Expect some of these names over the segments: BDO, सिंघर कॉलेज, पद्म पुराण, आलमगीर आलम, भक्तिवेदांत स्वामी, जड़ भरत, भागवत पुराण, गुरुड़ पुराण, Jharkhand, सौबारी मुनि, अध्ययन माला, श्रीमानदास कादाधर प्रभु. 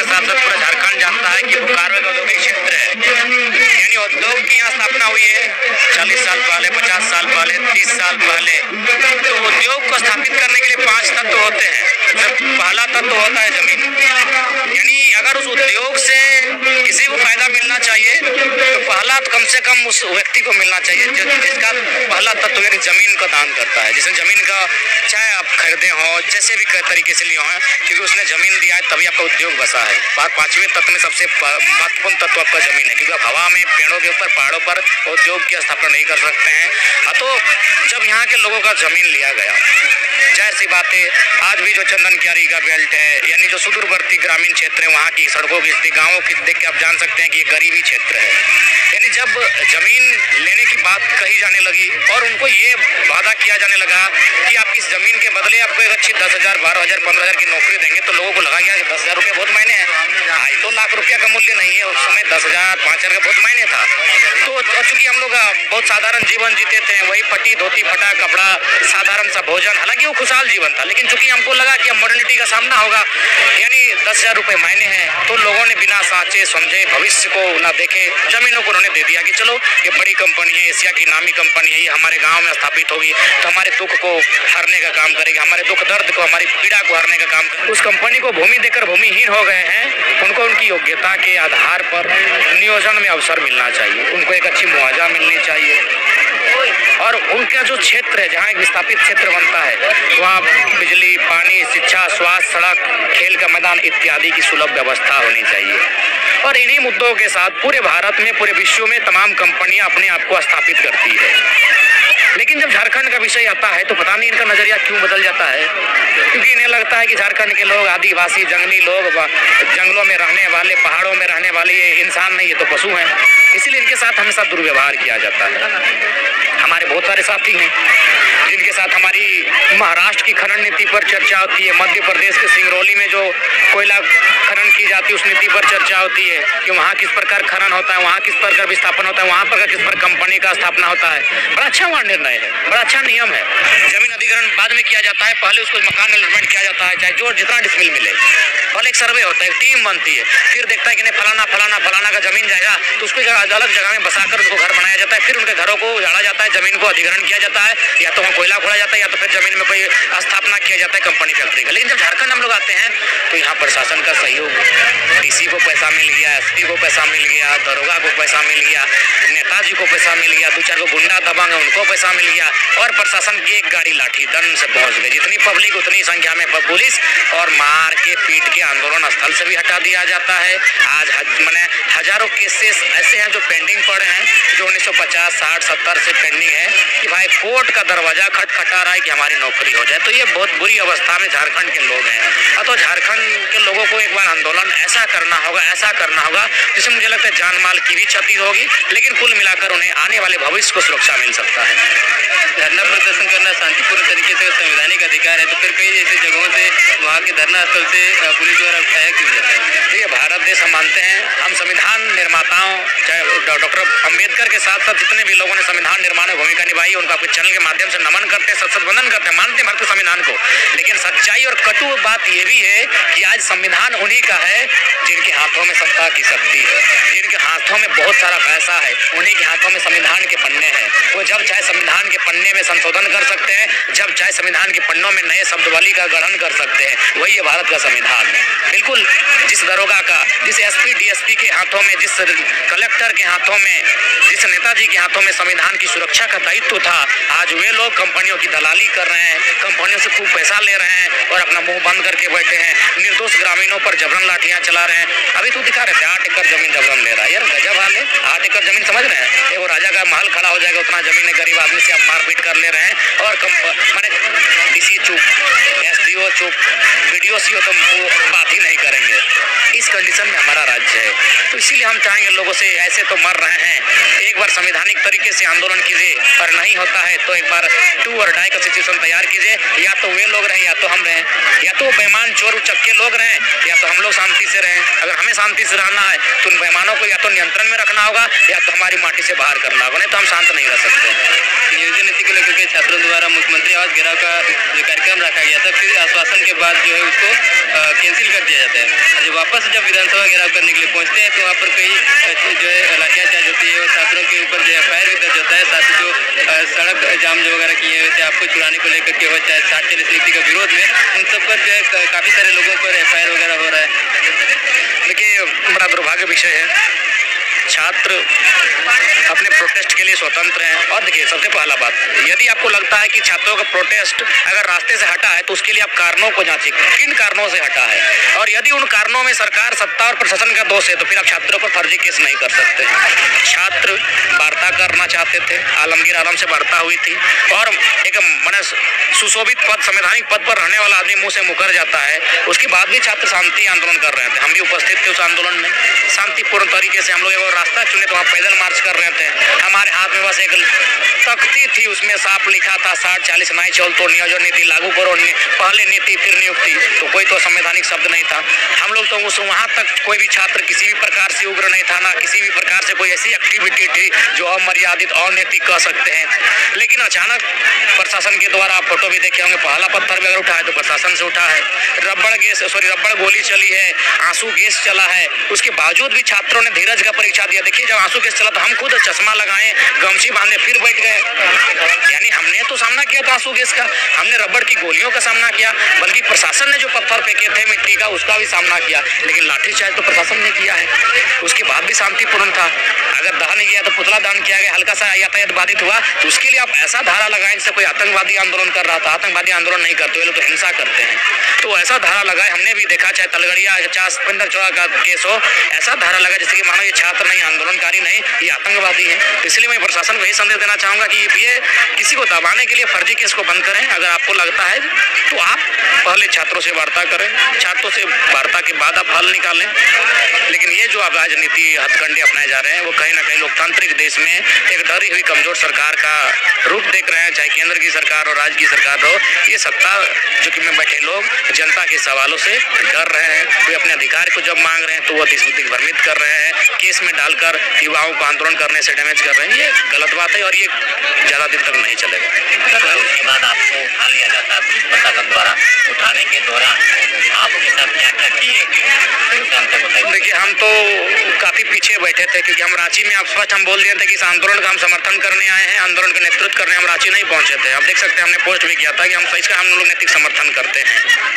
के साथ साथ पूरा झारखंड जानता है कि बोकारो एक औद्योगिक क्षेत्र है, यानी उद्योग की यहाँ स्थापना हुई है 40 साल पहले, 50 साल पहले, 30 साल पहले। तो उद्योग को स्थापित करने के लिए 5 तत्व होते हैं। पहला तत्व होता है जमीन, यानी अगर उस उद्योग से किसी को फायदा मिलना चाहिए तो पहला कम से कम उस व्यक्ति को मिलना चाहिए जिसका पहला तत्व यानी जमीन का दान करता है, जिसने जमीन का चाहे आप खरीदे हो जैसे भी तरीके से लिए हो, क्योंकि उसने जमीन दिया है तभी आपका उद्योग बसा है। 5वें तत्व में सबसे महत्वपूर्ण तत्व आपका जमीन है, क्योंकि आप हवा में, पेड़ों के ऊपर, पहाड़ों पर उद्योग की स्थापना नहीं कर सकते हैं। तो जब यहाँ के लोगों का जमीन लिया गया, जाहिर सी बात है आज भी जो चंदन क्यारी का बेल्ट है, यानी जो सुदूरवर्ती ग्रामीण क्षेत्र है, वहाँ की सड़कों की स्थिति, गाँवों की देख के आप जान सकते हैं कि ये गरीबी क्षेत्र है। यानी जब जमीन लेने की बात कही जाने लगी और उनको ये वादा किया जाने लगा कि आप इस जमीन के बदले आपको एक अच्छी 10,000, 12,000, 15,000 की नौकरी देंगे, तो लोगों को लगा कि 10,000 रुपये बहुत मायने है, 2 लाख रुपया का मूल्य नहीं है, उस समय 10,000, 5,000 का बहुत मायने था। तो चूंकि हम लोग बहुत साधारण जीवन जीते थे, वही पट्टी, धोती, फटा कपड़ा, साधारण सा भोजन, हालांकि वो खुशहाल जीवन था, लेकिन चूंकि हमको लगा कि मॉडर्निटी का सामना होगा, यानी 10,000 रुपये मायने हैं, तो लोगों ने बिना सोचे समझे, भविष्य को ना देखे, जमीनों को उन्होंने दे दिया कि चलो ये बड़ी कंपनी है, एशिया की नामी कंपनी है, ये हमारे गाँव में स्थापित होगी तो हमारे दुख को हरने का काम करेगी, हमारे दुख दर्द को, हमारी पीड़ा को हरने का काम करेगी। उस कंपनी को भूमि देकर भूमिहीन हो गए हैं, उनको उनकी योग्यता के आधार पर नियोजन में अवसर मिलना चाहिए, उनको एक अच्छी मुआवजा मिलनी चाहिए, और उनका जो क्षेत्र है जहाँ एक विस्थापित क्षेत्र बनता है वहाँ बिजली, पानी, शिक्षा, स्वास्थ्य, सड़क, खेल का मैदान इत्यादि की सुलभ व्यवस्था होनी चाहिए। और इन्हीं मुद्दों के साथ पूरे भारत में, पूरे विश्व में तमाम कंपनियाँ अपने आप को स्थापित करती है, लेकिन जब झारखंड का विषय आता है तो पता नहीं इनका नजरिया क्यों बदल जाता है, क्योंकि इन्हें लगता है कि झारखंड के लोग आदिवासी, जंगली लोग, जंगलों में रहने वाले, पहाड़ों में रहने वाले, ये इंसान नहीं, ये तो पशु हैं, इसीलिए इनके साथ हमेशा दुर्व्यवहार किया जाता है। हमारे बहुत सारे साथी हैं जिनके साथ हमारी महाराष्ट्र की खनन नीति पर चर्चा होती है, मध्य प्रदेश के सिंगरौली में जो कोयला खनन की जाती है उस नीति पर चर्चा होती है कि वहाँ किस प्रकार खनन होता है, वहाँ किस प्रकार विस्थापन होता है, वहाँ पर किस प्रकार कंपनी का स्थापना होता है। बड़ा अच्छा वहाँ निर्णय है, बड़ा अच्छा नियम है। जमीन अधिग्रहण बाद में किया जाता है, पहले उसको मकान डेवलपमेंट किया जाता है, चाहे जो जितना डिसमिल मिले, पहले एक सर्वे होता है, टीम बनती है, फिर देखता है कि नहीं फलाना फलाना फलाना का जमीन जाएगा तो उसको अलग जगह में बसाकर उसको घर बनाया जाता है, फिर उनके घरों को उजाड़ा जाता है, जमीन को अधिग्रहण किया जाता है, या तो वहाँ कोयला खोला जाता है या तो फिर जमीन में कोई स्थापना किया जाता है कंपनी फैक्ट्री का। लेकिन जब झारखंड हम लोग आते हैं तो यहाँ प्रशासन का सहयोग, डीसी को पैसा मिल गया, एसपी को पैसा मिल गया, दरोगा को पैसा मिल गया, नेताजी को पैसा मिल गया, 2-4 को गुंडा दबंग है उनको पैसा मिल गया, और प्रशासन की एक गाड़ी लाठी दंड से पहुँच गई, जितनी पब्लिक उतनी संख्या में पुलिस, और मार के पीट के आंदोलन स्थल से भी हटा दिया जाता है। आज मैंने हजारों केसेस ऐसे हैं जो पेंडिंग पड़े हैं, जो 1950, 60, 70 से पेंडिंग है कि भाई कोर्ट का दरवाजा खटखटा रहा है कि हमारी नौकरी हो जाए। तो ये बहुत बुरी अवस्था में झारखंड के लोग हैं। तो झारखंड के लोगों को एक बार आंदोलन ऐसा करना होगा, ऐसा करना होगा जिससे मुझे लगता है जान माल की भी क्षति होगी, लेकिन कुल मिलाकर उन्हें आने वाले भविष्य को सुरक्षा मिल सकता है। धरना प्रदर्शन करना शांतिपूर्ण तरीके से संवैधानिक अधिकार है, तो फिर कई ऐसी जगहों से वहाँ के धरना स्थल से पुलिस द्वारा उठाया क्यों जाता है? तो ये भारत देश हम मानते हैं, हम संविधान निर्माताओं, चाहे डॉक्टर अम्बेडकर के साथ साथ जितने भी लोगों ने संविधान निर्माण में भूमिका निभाई, उनको आपके चैनल के माध्यम से नमन करते हैं, सत्सद वंदन करते हैं, मानते हैं भारत के संविधान को। लेकिन सच्चाई और कटु बात ये भी है कि आज संविधान उन्हीं का है जिनके हाथों में सत्ता की शक्ति है, जिनके हाथों में बहुत सारा पैसा है, उन्हीं के हाथों में संविधान के पन्ने हैं। वो जब चाहे संविधान के पन्ने में संशोधन कर सकते हैं, जब चाहे संविधान के पन्नों में नए शब्दवाली का गठन कर सकते हैं। वही है भारत का संविधान है। बिल्कुल जिस दरोगा का, जिस एसपी डीएसपी के हाथों में, जिस कलेक्टर के हाथों में, जिस नेताजी के हाथों में संविधान की सुरक्षा का दायित्व था, आज वे लोग कंपनियों की दलाली कर रहे हैं, कंपनियों से खूब पैसा ले रहे हैं और अपना मुंह बंद करके बैठे हैं, निर्दोष ग्रामीणों पर जबरन लाठियां चला रहे हैं। अभी तो दिखा रहे थे 8 एकड़ जमीन जबरन ले रहा है, यार गजब हाल है। 8 एकड़ जमीन समझ रहे हैं, एगो राजा का महल खड़ा हो जाएगा उतना जमीन है, गरीब आदमी से आप मारपीट कर ले रहे हैं। और मैंने डीसी चुप, एसडीओ चुप, BDO CO तो बात ही नहीं करेंगे। इस कंडीशन कंडीशन में हमारा राज्य है। तो इसीलिए हम चाहेंगे लोगों से, ऐसे तो मर रहे हैं, एक बार संवैधानिक तरीके से आंदोलन कीजिए, और नहीं होता है तो एक बार 2 और 2.5 का सिचुएशन तैयार कीजिए। या तो वे लोग रहें, या तो हम रहें, या तो बेईमान चोर उचक्के लोग रहें, या तो हम लोग शांति से रहें। अगर हमें शांति से रहना है तो उन बेईमानों को या तो नियंत्रण में रखना होगा, या तो हमारी माटी से बाहर करना होगा, नहीं तो हम शांत नहीं रह सकते। नियोजन नीति के लेकर के छात्रों द्वारा मुख्यमंत्री आवास घेराव का जो कार्यक्रम रखा गया था, फिर आश्वासन के बाद जो है उसको कैंसिल कर दिया जाता है। जब वापस जब विधानसभा घेराव करने के लिए पहुँचते हैं तो वहाँ पर कई जो है लाठियाँचार्ज होती है और छात्रों के ऊपर जो है एफ आई आर भी दर्ज होता है। साथ ही जो सड़क जाम जो वगैरह किए हुए थे आपको छुड़ाने को लेकर के, और चाहे 60-40 नीति के विरोध में, उन सब पर जो है काफ़ी सारे लोगों पर एफ आई आर वगैरह हो रहा है। देखिए, बड़ा दुर्भाग्य विषय है, छात्र अपने प्रोटेस्ट के लिए स्वतंत्र हैं। और देखिए, सबसे पहला बात, यदि आपको लगता है कि छात्रों का प्रोटेस्ट अगर रास्ते से हटा है तो उसके लिए आप कारणों को जांचिए, किन कारणों से हटा है, और यदि उन कारणों में सरकार, सत्ता और प्रशासन का दोष है तो फिर आप छात्रों पर फर्जी केस नहीं कर सकते। छात्र वार्ता करना चाहते थे, आलमगीर आलम से वार्ता हुई थी, और एक मैंने सुशोभित पद, संवैधानिक पद पर रहने वाला आदमी मुँह से मुकर जाता है, उसके बाद भी छात्र शांति आंदोलन कर रहे थे। हम भी उपस्थित थे उस आंदोलन में, शांतिपूर्ण तरीके से हम लोग रास्ता चुने तो वहाँ पैदल मार्च कर रहे थे। हमारे हाथ में बस एक तख्ती थी, उसमें साफ लिखा था 60-40 नाई चौल तो नियोजन नीति लागू करो, पहले नीति फिर नियुक्ति, तो कोई तो संवैधानिक शब्द नहीं था। हम लोग तो उस वहाँ तक कोई भी छात्र किसी भी प्रकार से उग्र नहीं था, ना किसी भी प्रकार से कोई ऐसी एक्टिविटी थी जो अमर्यादित अनैतिक कह सकते हैं। लेकिन अचानक प्रशासन के द्वारा, आप फोटो भी देखे होंगे, पहला पत्थर भी अगर उठा है तो प्रशासन से उठा है। रबड़ गोली चली है, आंसू गैस चला है, उसके बावजूद भी छात्रों ने धीरज का परीक्षा दिया। देखिए, जब आंसू गैस चला तो हम खुद चश्मा लगाए, गमछी बांधे, फिर बैठ गए। यानी हमने तो सामना किया था आंसू गैस का, हमने रबड़ की गोलियों का सामना किया, बल्कि प्रशासन ने जो पत्थर फेंके थे मिट्टी का, उसका भी सामना किया, लेकिन लाठीचार्ज तो प्रशासन ने किया है। उसके बाद भी शांतिपूर्ण था, अगर दहन गया तो पुतला दहन किया गया, हल्का सा यातायात बाधित हुआ तो उसके लिए आप ऐसा धारा लगाए जिससे कोई आतंकवादी आंदोलन कर रहा था। आतंकवादी आंदोलन नहीं करते, लोग तो हिंसा करते हैं, तो ऐसा धारा लगाए। हमने भी देखा, चाहे तलगड़िया, चाहे 15 चौड़ा का केस हो, ऐसा धारा लगा जैसे कि मानो ये छात्र नहीं, आंदोलनकारी नहीं, ये आतंकवादी है। इसलिए मैं प्रशासन को यही संदेश देना चाहूँगा कि ये किसी को दबाने के लिए फर्जी केस को बंद करें। अगर आपको लगता है तो आप पहले छात्रों से वार्ता करें, छात्रों से वार्ता के बाद आप हल निकालें। लेकिन ये जो आप राजनीति हथकंडे अपनाए जा रहे हैं, वो कहीं ना कहीं लोकतांत्रिक देश में एक डरी हुई कमजोर सरकार का रूप देख रहे हैं, चाहे केंद्र की सरकार हो, राज्य की सरकार हो। ये सत्ता जो कि में बैठे लोग जनता के सवालों से डर रहे हैं, वे अपने अधिकार को जब मांग रहे हैं तो वो दिग्भ्रमित कर रहे हैं, केस में डालकर युवाओं को आंदोलन करने से डैमेज कर रहे हैं। ये गलत बात है और ये ज़्यादा दिन तक नहीं चलेगा। उसके बाद आपको उठा लिया जाता है पुलिस प्रशासन द्वारा, उठाने के दौरान आप उनके साथ क्या क्या किए? देखिए, हम तो काफ़ी पीछे बैठे थे, क्योंकि हम रांची में, आप स्पष्ट हम बोल दिए थे कि इस आंदोलन का हम समर्थन करने आए हैं, आंदोलन का नेतृत्व करने हम रांची नहीं पहुँचे थे। आप देख सकते हैं, हमने पोस्ट भी किया था कि हम इसका हम लोग नैतिक समर्थन करते हैं।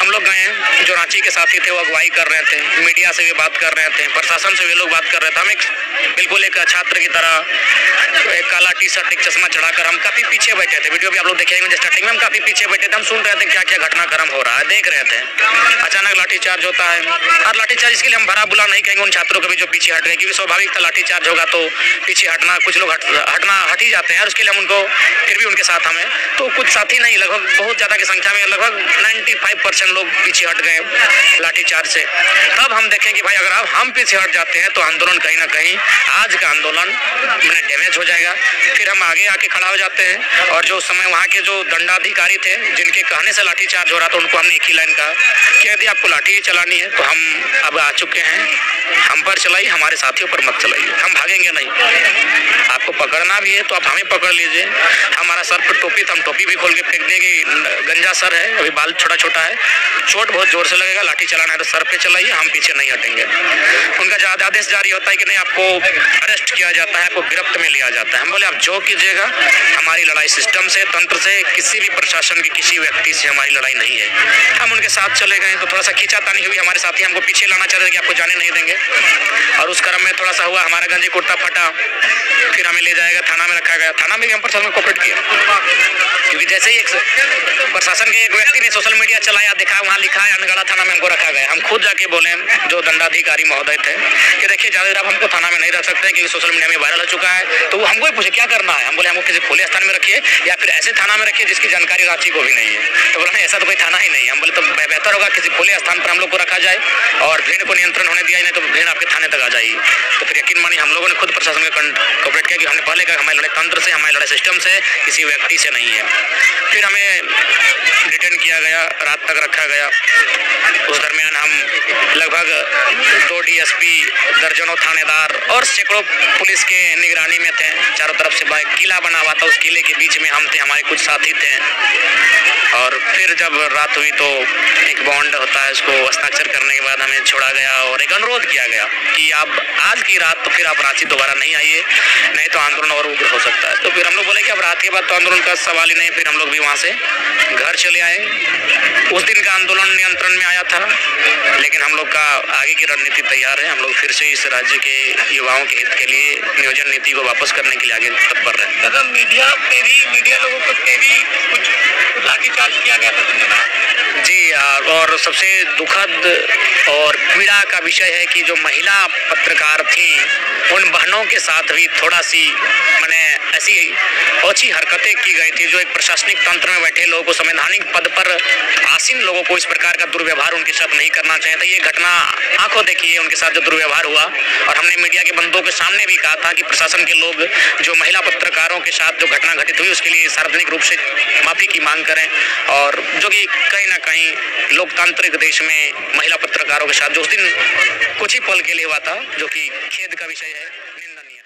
हम लोग गए, जो रांची के साथी थे वो अगुवाई कर रहे थे, मीडिया से भी बात कर रहे थे, प्रशासन से भी लोग बात कर रहे थे। हम एक बिल्कुल एक छात्र की तरह एक काला टी शर्ट, एक चश्मा चढ़ाकर हम काफ़ी पीछे बैठे थे। वीडियो भी आप लोग देखेंगे, स्टार्टिंग में हम काफ़ी पीछे बैठे थे, हम सुन रहे थे क्या क्या घटनाक्रम हो रहा है, देख रहे थे। अचानक लाठीचार्ज होता है, और लाठीचार्ज इसके लिए हम भरा बुला नहीं कहेंगे उन छात्रों को भी जो पीछे हट गए, क्योंकि स्वाभाविक था, लाठीचार्ज होगा तो पीछे हटना, कुछ लोग हट ही जाते हैं, और उसके लिए हम उनको फिर भी उनके साथ हमें तो कुछ साथी नहीं, लगभग बहुत ज़्यादा की संख्या में लगभग 95% लोग पीछे हट गए लाठीचार्ज से। तब हम देखें कि भाई अगर आप हम पीछे हट जाते हैं तो आंदोलन कहीं ना कहीं, आज का आंदोलन मैंने डैमेज हो जाएगा। फिर हम आगे आके खड़ा हो जाते हैं, और जो समय वहाँ के जो दंडाधिकारी थे जिनके कहने से लाठीचार्ज हो रहा था, उनको हमने एक ही लाइन कहा कि यदि आपको लाठी ही चलानी है तो हम अब आ चुके हैं, हम पर चलाइए, हमारे साथियों पर मत चलाइए, हम भागेंगे नहीं। आपको पकड़ना भी है तो आप हमें पकड़ लीजिए, हमारा सर पर टोपी, तो हम टोपी भी खोल के फेंक देंगे, गंजा सर है, अभी बाल छोटा छोटा है, चोट बहुत जोर से लगेगा, लाठी चलाना है तो सर पे चलाइए, हम पीछे नहीं हटेंगे। उनका ज़्यादा आदेश जारी होता है कि नहीं, आपको अरेस्ट किया जाता है, आपको गिरफ्त में लिया जाता है। हम बोले आप जो कीजिएगा, हमारी लड़ाई सिस्टम से, तंत्र से, किसी भी प्रशासन के किसी व्यक्ति से हमारी लड़ाई नहीं है। हम उनके साथ चले गए तो थोड़ा सा खींचातानी हुई, हमारे साथी हमको पीछे लाना चाह रहे थे कि आपको जाने नहीं देंगे, और उसका क्रम में थोड़ा सा हुआ, हमारा गंजी कुर्ता फटा, फिर हमें ले जाएगा थाना में रखा गया। थाना में भी हम प्रशासन को कोऑपरेट किया, क्योंकि जैसे ही प्रशासन के एक व्यक्ति ने सोशल मीडिया चलाया, देखा वहाँ लिखा है अनगढ़ा थाना में हमको रखा गया। हम खुद जाके बोले जो दंडाधिकारी महोदय थे कि देखिए ज़्यादा देर आप हमको थाना में नहीं रख सकते क्योंकि सोशल मीडिया में वायरल हो चुका है। तो वो हमको ही पूछे क्या करना है, हम बोले हमको किसी खुले स्थान में रखिए या फिर ऐसे थाना में रखिए जिसकी जानकारी रांची को भी नहीं है। तो बोला नहीं ऐसा तो कोई थाना ही नहीं है। हम बोले तो बेहतर होगा किसी खुले स्थान पर हम लोग को रखा जाए और भीड़ को नियंत्रण होने दिया, नहीं तो भीड़ आपके थाने तक आ जाएगी। तो फिर यकीन मानिए हम लोगों ने खुद प्रशासन के कोऑपरेट किया कि हमने पहले कहा हमारी लड़ाई तंत्र से, हमारी लड़ाई सिस्टम से, किसी व्यक्ति से नहीं है। फिर हमें रिटर्न किया गया, रात तक रखा गया। उस दरमियान हम लगभग 2 DSP, दर्जनों थानेदार और सैकड़ों पुलिस के निगरानी में थे। चारों तरफ से बाइक किला बना हुआ था, उस किले के बीच में हम थे, हमारे कुछ साथी थे। और फिर जब रात हुई तो एक बॉन्ड होता है, उसको हस्ताक्षर करने के बाद हमें छोड़ा गया और एक अनुरोध किया गया कि आप आज की रात तो फिर आप रांची दोबारा नहीं आइए, नहीं तो आंदोलन और उग्र हो सकता है। तो फिर हम लोग बोले कि अब रात के बाद तो आंदोलन का सवाल ही नहीं। फिर हम लोग भी वहाँ से घर चले आए। उस दिन का आंदोलन नियंत्रण में आया था, लेकिन हम लोग का आगे की रणनीति तैयार है। हम लोग फिर से इस राज्य के युवाओं के हित के लिए नियोजन नीति को वापस करने के लिए आगे तत्पर रहे। तथा मीडिया लोगों को कुछ लाठीचार्ज किया गया था जी। और सबसे दुखद और पीड़ा का विषय है कि जो महिला पत्रकार थी उन बहनों के साथ भी थोड़ा सी मैंने ऐसी ओछी हरकतें की गई थी, जो एक प्रशासनिक तंत्र में बैठे लोगों को, संवैधानिक पद पर आसीन लोगों को इस प्रकार का दुर्व्यवहार उनके साथ नहीं करना चाहिए था। ये घटना आंखों देखी है, उनके साथ जो दुर्व्यवहार हुआ। और हमने मीडिया के बंधुओं के सामने भी कहा था कि प्रशासन के लोग जो महिला पत्रकारों के साथ जो घटना घटित हुई उसके लिए सार्वजनिक रूप से माफ़ी की मांग करें। और जो कि कहीं ना कहीं लोकतांत्रिक देश में महिला पत्रकारों के साथ जो उस दिन कुछ ही पल के लिए हुआ था, जो कि खेद का विषय है, निंदनीय।